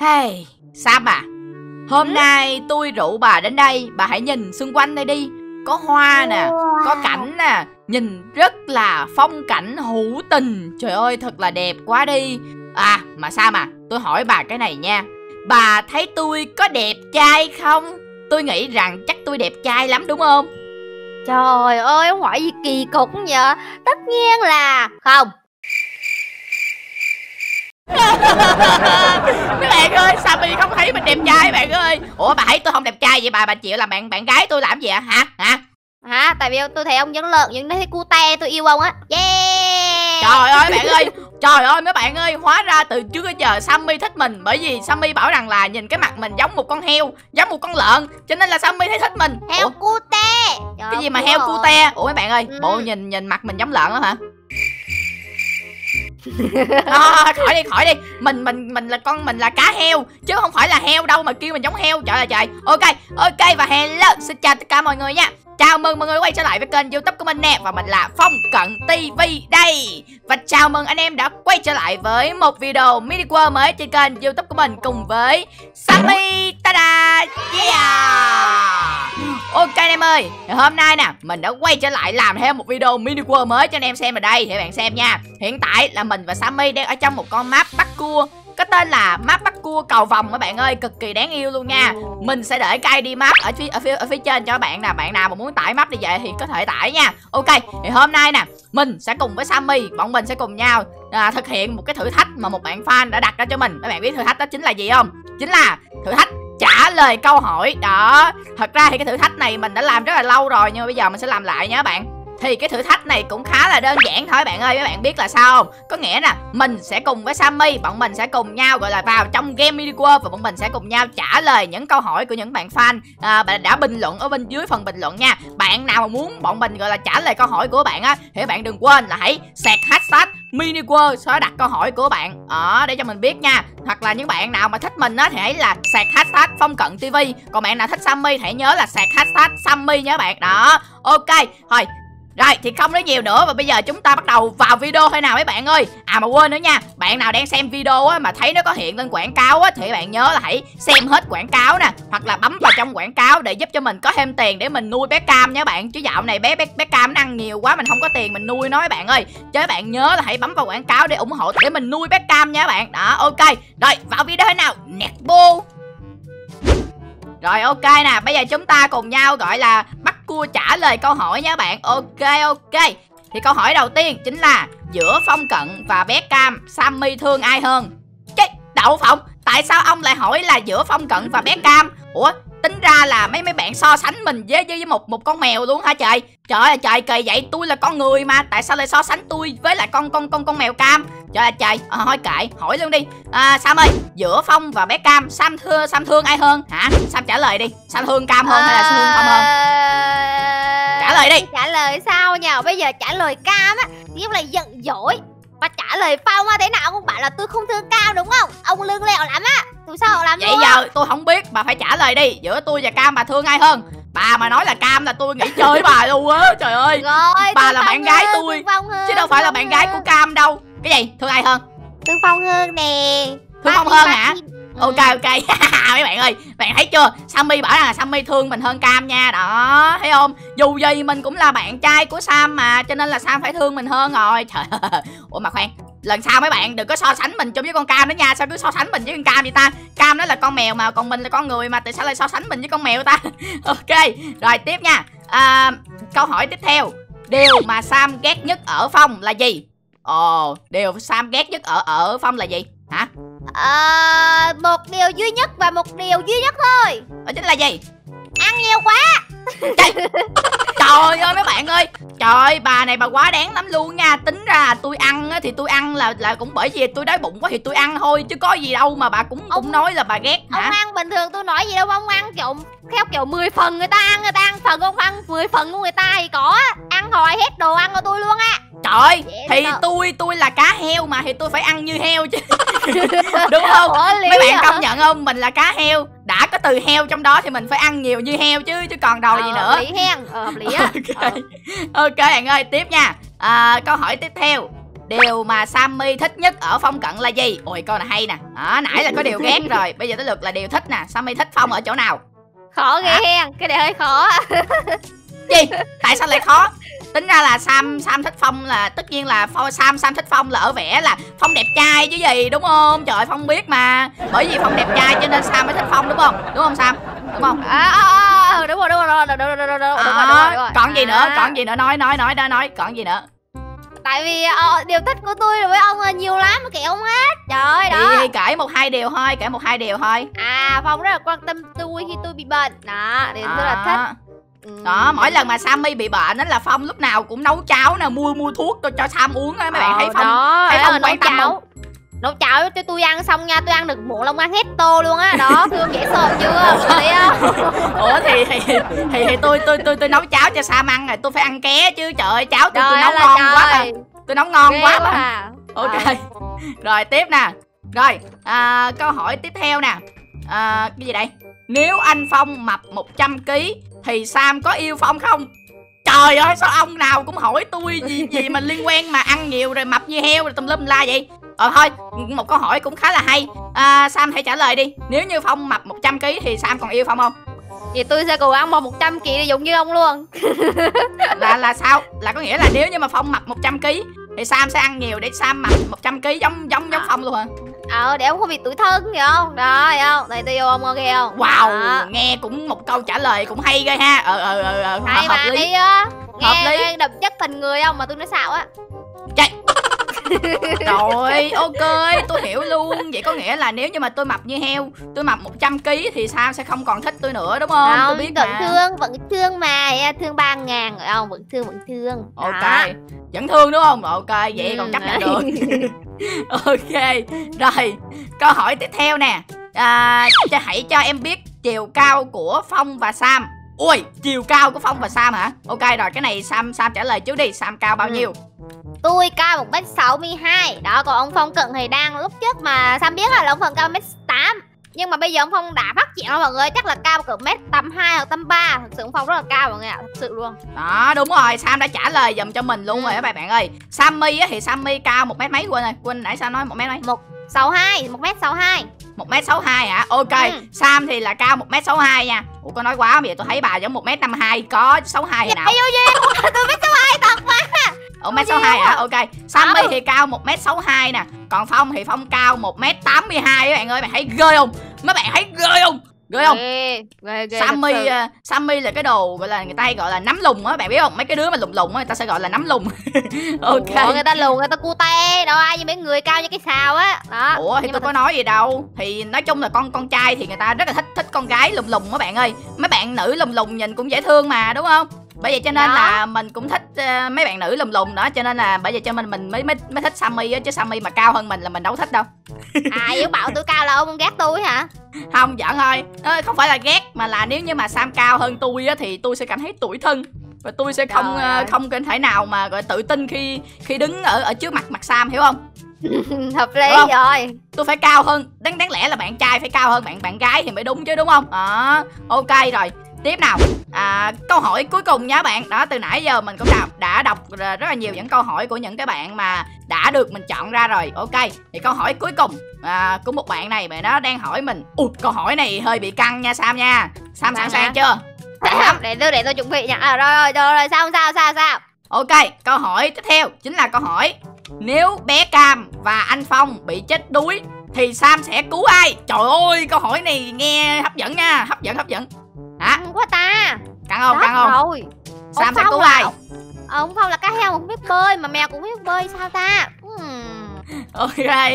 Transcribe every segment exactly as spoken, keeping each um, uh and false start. Hey, Sam à, hôm nay tôi rủ bà đến đây, bà hãy nhìn xung quanh đây đi. Có hoa nè, có cảnh nè, nhìn rất là phong cảnh hữu tình. Trời ơi, thật là đẹp quá đi. À, mà Sam à, tôi hỏi bà cái này nha. Bà thấy tôi có đẹp trai không? Tôi nghĩ rằng chắc tôi đẹp trai lắm đúng không? Trời ơi, ông hỏi gì kỳ cục vậy? Tất nhiên là không. Các bạn ơi, Sammy không thấy mình đẹp trai bạn ơi. Ủa bà thấy tôi không đẹp trai vậy bà bà chịu làm bạn bạn gái tôi làm gì ạ? Hả? Hả? Hả? Tại vì tôi thấy ông vẫn lợn, vẫn thấy cute, tôi yêu ông á. Yeah. Trời ơi bạn ơi, trời ơi mấy bạn ơi, hóa ra từ trước tới giờ Sammy thích mình bởi vì Sammy bảo rằng là nhìn cái mặt mình giống một con heo, giống một con lợn, cho nên là Sammy thấy thích mình. Heo cute. Cái gì mà heo cute? Ủa mấy bạn ơi, ừ. bộ nhìn nhìn mặt mình giống lợn đó hả? À, khỏi đi khỏi đi mình mình mình là con mình là cá heo chứ không phải là heo đâu mà kêu mình giống heo, trời ơi trời. Ok ok và hello, xin chào tất cả mọi người nha, chào mừng mọi người quay trở lại với kênh YouTube của mình nè, và mình là Phong Cận ti vi đây, và chào mừng anh em đã quay trở lại với một video Mini World mới trên kênh YouTube của mình cùng với Sammy. Tada, yeah. Ok anh em ơi, hôm nay nè mình đã quay trở lại làm thêm một video Mini World mới cho anh em xem ở đây, thì bạn xem nha. Hiện tại là mình và Sammy đang ở trong một con map bắt cua có tên là map bắt cua cầu vòng các bạn ơi, cực kỳ đáng yêu luôn nha. Mình sẽ để cái i đê map ở phía, ở phía, ở phía trên cho các bạn nè, bạn nào mà muốn tải map đi về thì có thể tải nha. Ok, thì hôm nay nè mình sẽ cùng với Sammy, bọn mình sẽ cùng nhau à, thực hiện một cái thử thách mà một bạn fan đã đặt ra cho mình. Các bạn biết thử thách đó chính là gì không? Chính là thử thách trả lời câu hỏi đó. Thật ra thì cái thử thách này mình đã làm rất là lâu rồi nhưng mà bây giờ mình sẽ làm lại nha các bạn. Thì cái thử thách này cũng khá là đơn giản thôi bạn ơi, các bạn biết là sao không? Có nghĩa là mình sẽ cùng với Sammy, bọn mình sẽ cùng nhau gọi là vào trong game Mini World và bọn mình sẽ cùng nhau trả lời những câu hỏi của những bạn fan à, bạn đã bình luận ở bên dưới phần bình luận nha. Bạn nào mà muốn bọn mình gọi là trả lời câu hỏi của bạn á thì bạn đừng quên là hãy sạc hashtag Mini World sẽ đặt câu hỏi của bạn ở à, để cho mình biết nha. Hoặc là những bạn nào mà thích mình á thì hãy là sạc hashtag Phong Cận ti vi, còn bạn nào thích Sammy thì hãy nhớ là sạc hashtag Sammy nhé bạn đó. Ok thôi. Rồi thì không nói nhiều nữa và bây giờ chúng ta bắt đầu vào video thôi nào mấy bạn ơi. À mà quên nữa nha, bạn nào đang xem video á mà thấy nó có hiện lên quảng cáo á thì bạn nhớ là hãy xem hết quảng cáo nè, hoặc là bấm vào trong quảng cáo để giúp cho mình có thêm tiền để mình nuôi bé Cam nha bạn. Chứ dạo này bé bé, bé Cam nó ăn nhiều quá, mình không có tiền mình nuôi nó mấy bạn ơi. Chứ bạn nhớ là hãy bấm vào quảng cáo để ủng hộ để mình nuôi bé Cam nha bạn. Đó, ok. Rồi vào video thôi nào. Nẹt bu. Rồi ok nè, bây giờ chúng ta cùng nhau gọi là bắt cua trả lời câu hỏi nha bạn. Ok ok. Thì câu hỏi đầu tiên chính là giữa Phong Cận và bé Cam, Sammy thương ai hơn? Cái đậu phộng, tại sao ông lại hỏi là giữa Phong Cận và bé Cam? Ủa, tính ra là mấy mấy bạn so sánh mình với với một một con mèo luôn hả trời? Trời ơi trời, kỳ vậy, tôi là con người mà, tại sao lại so sánh tôi với lại con con con con mèo Cam? Trời ơi trời, à, thôi kệ, hỏi luôn đi. À, Sam ơi, giữa Phong và bé Cam, Sam thưa Sam thương ai hơn? Hả? Sam trả lời đi. Sam thương Cam hơn hay là Sam thương Phong hơn? Trả lời đi. Trả lời sao nhờ? Bây giờ trả lời Cam á, nghĩa là giận dỗi. Và trả lời Phong á thế nào cũng bảo là tôi không thương Cam đúng không? Ông lương lẹo lắm á. Tôi sao làm vậy luôn. Giờ tôi không biết, bà phải trả lời đi, giữa tôi và Cam bà thương ai hơn? Bà mà nói là Cam là tôi nghĩ chơi bà luôn á, trời ơi. Rồi, bà là bạn gái tôi chứ đâu phải là bạn gái của Cam đâu. Cái gì? Thương ai hơn? Thương Phong hơn nè. Thương Phong hơn hả? Ok ok. Mấy bạn ơi, bạn thấy chưa? Sammy bảo là Sammy thương mình hơn Cam nha. Đó, thấy không? Dù gì mình cũng là bạn trai của Sam mà, cho nên là Sam phải thương mình hơn rồi. Trời ơi. Ủa mà khoan, lần sau mấy bạn đừng có so sánh mình chung với con Cam đó nha. Sao cứ so sánh mình với con Cam vậy ta? Cam đó là con mèo mà, còn mình là con người mà, tại sao lại so sánh mình với con mèo ta? Ok, rồi tiếp nha. À, câu hỏi tiếp theo, điều mà Sam ghét nhất ở Phong là gì? Ồ, điều Sam ghét nhất ở ở Phong là gì? Hả? À, một điều duy nhất và một điều duy nhất thôi. Đó chính là gì? Ăn nhiều quá. Trời. Trời ơi mấy bạn ơi, trời bà này bà quá đáng lắm luôn nha. Tính ra tôi ăn á, thì tôi ăn là là cũng bởi vì tôi đói bụng quá thì tôi ăn thôi chứ có gì đâu mà bà cũng ông, cũng nói là bà ghét hả? Ông ăn bình thường tôi nói gì đâu, ông ăn kiểu theo kiểu mười phần người ta ăn, người ta ăn phần ông ăn mười phần của người ta thì có ăn hồi hết đồ ăn của tôi luôn á. Trời, vậy thì đó. tôi tôi là cá heo mà thì tôi phải ăn như heo chứ. Đúng không? Mấy bạn công nhận không? Mình là cá heo, đã có từ heo trong đó thì mình phải ăn nhiều như heo chứ chứ còn đòi ờ, gì nữa. Hợp lý hen, ờ, hợp lý á. Ok. Ờ. Ok bạn ơi, tiếp nha. À, câu hỏi tiếp theo. Điều mà Sammy thích nhất ở Phong Cận là gì? Ôi câu này hay nè. Ở nãy là có điều ghét rồi, bây giờ tới lượt là điều thích nè. Sammy thích Phong ở chỗ nào? Khó ghê hen, cái này hơi khó. Gì? Tại sao lại khó? Tính ra là Sam Sam thích Phong là tất nhiên là Sam Sam thích Phong là ở vẻ là Phong đẹp trai chứ gì, đúng không? Trời ơi, Phong biết mà. Bởi vì Phong đẹp trai cho nên Sam mới thích Phong, đúng không? Đúng không Sam? Đúng không? À, đúng rồi, đúng rồi, đúng rồi, đúng rồi, đúng rồi. Còn gì nữa? Còn gì nữa? Nói nói nói đã nói, còn gì nữa? Tại vì uh, điều thích của tôi với ông là nhiều lắm mà kẹo không hết. Trời đó. Thì kể một hai điều thôi, kể một hai điều thôi. À, Phong rất là quan tâm tôi khi tôi bị bệnh. Đó, điều tôi là thích. Đó, mỗi lần mà Sammy bị bệnh ấy là Phong lúc nào cũng nấu cháo nè, mua mua thuốc cho, cho Sam uống ấy. Mấy ờ, bạn thấy Phong, đó, thấy Phong quan tâm không? Nấu cháo cho tôi ăn xong nha, tôi ăn được muộn lòng ăn hết tô luôn á. Đó, thương dễ sợ chưa? Ủa thì thì, thì, thì, thì tôi, tôi tôi tôi nấu cháo cho Sam ăn rồi, tôi phải ăn ké chứ. Trời ơi, cháo tôi, tôi nấu ngon trời. quá mà. Tôi nấu ngon Ghê quá mà. À. Ok. À. Rồi tiếp nè. Rồi, à, câu hỏi tiếp theo nè. À, cái gì đây? Nếu anh Phong mập một trăm ki lô gam thì Sam có yêu Phong không? Trời ơi, sao ông nào cũng hỏi tôi gì gì mà liên quan mà ăn nhiều rồi mập như heo rồi tùm lum la vậy. Ờ thôi, một câu hỏi cũng khá là hay. À, Sam hãy trả lời đi. Nếu như Phong mập một trăm ki lô gam thì Sam còn yêu Phong không? Thì tôi sẽ cùng ăn bò một trăm ki lô gam để dùng như ông luôn. Là là sao? Là có nghĩa là nếu như mà Phong mập một trăm ki lô gam thì Sam sẽ ăn nhiều để Sam mập một trăm ki lô gam giống giống giống Phong luôn hả? Ờ, để ông không bị tủi thân vậy không? Đó, hiểu không? Đây tôi yêu ông, ok không? Wow, đó. Nghe cũng một câu trả lời cũng hay ghê ha. Ờ, ờ, ờ, ờ hay hợp mà lý. Đi á. Nghe, nghe đậm chất tình người không mà tôi nói xạo á. Chạy. Rồi, ok, tôi hiểu luôn. Vậy có nghĩa là nếu như mà tôi mập như heo, tôi mập một trăm ki lô gam thì Sam sẽ không còn thích tôi nữa, đúng không? Không, tôi biết vẫn mà. Thương, vẫn thương mà, thương ba ngàn rồi không? Vẫn thương, vẫn thương. Ok, đó. Vẫn thương đúng không? Ok, vậy ừ, còn chấp nhận được. Ok, rồi, câu hỏi tiếp theo nè. À, hãy cho em biết chiều cao của Phong và Sam. Ui, chiều cao của Phong và Sam hả? Ok, rồi cái này Sam Sam trả lời trước đi. Sam cao bao ừ. nhiêu? Tôi cao một mét sáu mươi hai. Đó, còn ông Phong Cận thì đang lúc trước mà Sam biết là ông Phong cao một mét tám. Nhưng mà bây giờ ông Phong đã phát triển rồi mọi người. Chắc là cao cỡ một mét tám mươi hai hoặc tám mươi ba. Thật sự ông Phong rất là cao mọi người ạ. Thật sự luôn. Đó, đúng rồi. Sam đã trả lời dùm cho mình luôn ừ. rồi các bạn ơi. Sammy á, thì Sammy cao một mét mấy quên rồi. Quên nãy Sam nói một mét mấy. một sáu hai, một mét sáu mươi hai. một mét sáu mươi hai hả? Ok, ừ. Sam thì là cao một mét sáu mươi hai nha. Ủa có nói quá bây giờ tôi thấy bà giống một mét năm mươi hai. Có sáu mươi hai nào? Tôi một mét sáu mươi hai thật mà. Ủa một mét sáu mươi hai hả? Ok, Sammy thì cao một mét sáu mươi hai nè. Còn Phong thì Phong cao một mét tám mươi hai các bạn ơi. Bạn thấy ghê không? Mấy bạn thấy ghê không? Ghê không? Ghê, ghê, ghê, Sammy uh, Sammy là cái đồ gọi là người ta gọi là nắm lùng á, bạn biết không? Mấy cái đứa mà lùng lùng á người ta sẽ gọi là nắm lùng. Ok. Ủa, người ta lùng, người ta cu te, đâu ai như mấy người cao như cái xào á. Đó. Ủa thì tôi có thật... nói gì đâu. Thì nói chung là con con trai thì người ta rất là thích thích con gái lùng lùng á bạn ơi. Mấy bạn nữ lùng lùng nhìn cũng dễ thương mà, đúng không? Bởi vậy cho nên đó. Là mình cũng thích uh, mấy bạn nữ lùm lùm đó. Cho nên là bởi vậy cho nên mình mới mới, mới thích Sammy á. Chứ Sammy mà cao hơn mình là mình đâu thích đâu. À vậy bảo tôi cao là ông không ghét tôi hả? Không, giỡn thôi. À, không phải là ghét mà là nếu như mà Sam cao hơn tôi á thì tôi sẽ cảm thấy tủi thân. Và tôi sẽ không uh, không thể nào mà gọi tự tin khi khi đứng ở ở trước mặt mặt Sam, hiểu không? Hợp lý rồi. Tôi phải cao hơn. Đáng đáng lẽ là bạn trai phải cao hơn bạn bạn gái thì mới đúng chứ, đúng không? À, ok rồi. Tiếp nào, à, câu hỏi cuối cùng nha bạn. Đó, từ nãy giờ mình cũng đã, đã đọc rất là nhiều những câu hỏi của những cái bạn mà đã được mình chọn ra rồi. Ok, thì câu hỏi cuối cùng à, của một bạn này, bạn nó đang hỏi mình. Ui, câu hỏi này hơi bị căng nha Sam nha. Sam sẵn sàng chưa? Để tôi để tôi chuẩn bị nha. À, rồi, rồi, rồi, sao, sao, sao, sao. Ok, câu hỏi tiếp theo chính là câu hỏi nếu bé Cam và anh Phong bị chết đuối thì Sam sẽ cứu ai? Trời ơi, câu hỏi này nghe hấp dẫn nha, hấp dẫn, hấp dẫn. Hả? Không quá ta. Căng không? Căng không? Rồi. Sam sẽ cứu ai? Ông Phong là cá heo cũng biết bơi mà mèo cũng biết bơi sao ta? Hmm. Ok,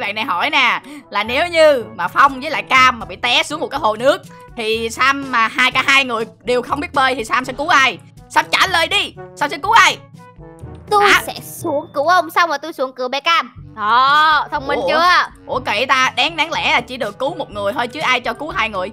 bạn này hỏi nè, là nếu như mà Phong với lại Cam mà bị té xuống một cái hồ nước thì Sam mà hai cả hai người đều không biết bơi thì Sam sẽ cứu ai? Sam trả lời đi, Sam sẽ cứu ai? Tôi à. sẽ xuống cứu ông xong rồi tôi xuống cứu bé Cam. Đó, thông minh chưa? Ủa kệ ta, đáng đáng lẽ là chỉ được cứu một người thôi chứ ai cho cứu hai người?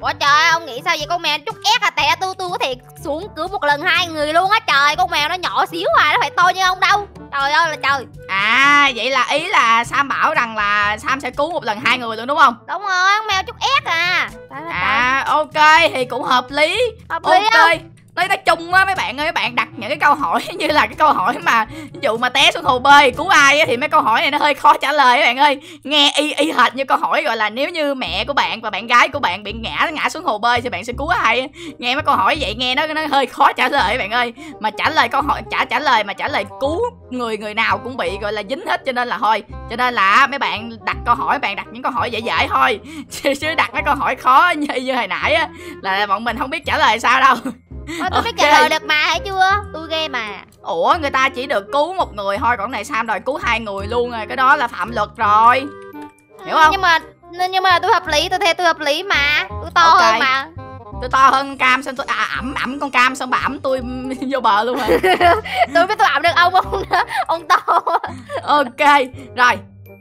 Ủa trời ơi, ông nghĩ sao vậy? Con mèo chút ép à, tè tôi tôi có thể xuống cứu một lần hai người luôn á. Trời, con mèo nó nhỏ xíu mà nó phải to như ông đâu. Trời ơi là trời. À vậy là ý là Sam bảo rằng là Sam sẽ cứu một lần hai người luôn đúng không? Đúng rồi, con mèo chút ép à. À ok thì cũng hợp lý. Hợp lý. Ok. Nói nói chung á mấy bạn ơi, mấy bạn đặt những cái câu hỏi như là cái câu hỏi mà ví dụ mà té xuống hồ bơi cứu ai á, thì mấy câu hỏi này nó hơi khó trả lời các bạn ơi. Nghe y y hệt như câu hỏi gọi là nếu như mẹ của bạn và bạn gái của bạn bị ngã ngã xuống hồ bơi thì bạn sẽ cứu ai á. Nghe mấy câu hỏi vậy nghe nó nó hơi khó trả lời các bạn ơi. Mà trả lời câu hỏi trả trả lời mà trả lời cứu người người nào cũng bị gọi là dính hết, cho nên là thôi. Cho nên là mấy bạn đặt câu hỏi, bạn đặt những câu hỏi dễ dễ thôi. Chứ, chứ đặt mấy câu hỏi khó như như hồi nãy á là bọn mình không biết trả lời sao đâu. Ôi, tôi biết okay. Trả lời được mà thấy chưa? Tôi ghê mà. Ủa người ta chỉ được cứu một người thôi, còn này Sam đòi cứu hai người luôn rồi, cái đó là phạm luật rồi. Hiểu không? Nhưng mà nhưng mà tôi hợp lý, tôi theo tôi hợp lý mà. Tôi to okay. hơn mà. Tôi to hơn Cam xong tôi à, ẩm ẩm con Cam xong bà ẩm tôi vô bờ luôn rồi. Tôi biết tôi ẩm được ông không nữa. Ông to. Ok, rồi.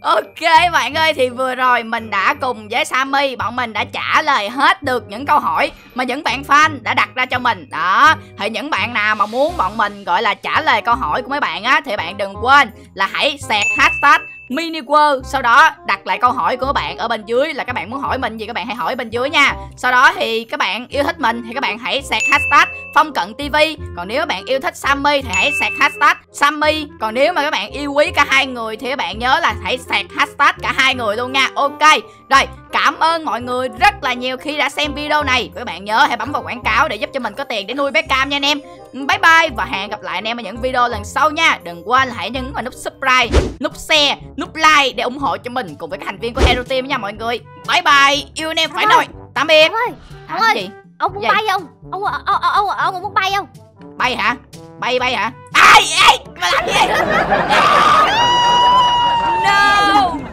Ok bạn ơi, thì vừa rồi mình đã cùng với Sammy, bọn mình đã trả lời hết được những câu hỏi mà những bạn fan đã đặt ra cho mình. Đó, thì những bạn nào mà muốn bọn mình gọi là trả lời câu hỏi của mấy bạn á, thì bạn đừng quên là hãy sẹt hashtag Mini World, sau đó đặt lại câu hỏi của các bạn ở bên dưới là các bạn muốn hỏi mình gì các bạn hãy hỏi bên dưới nha. Sau đó thì các bạn yêu thích mình thì các bạn hãy sạc hashtag Phong Cận ti vi. Còn nếu các bạn yêu thích Sammy thì hãy sạc hashtag Sammy. Còn nếu mà các bạn yêu quý cả hai người thì các bạn nhớ là hãy sạc hashtag cả hai người luôn nha. Ok, rồi cảm ơn mọi người rất là nhiều khi đã xem video này. Các bạn nhớ hãy bấm vào quảng cáo để giúp cho mình có tiền để nuôi Bé Cam nha anh em. Bye bye và hẹn gặp lại anh em ở những video lần sau nha. Đừng quên là hãy nhấn vào nút subscribe, nút share, nút like để ủng hộ cho mình cùng với các thành viên của Hero Team nha mọi người. Bye bye, yêu anh em phải nói. Tạm biệt. Ông ơi, ông muốn bay không? Ông ông ông ông muốn bay không? Bay hả? Bay bay hả? Ai ai, làm gì? No.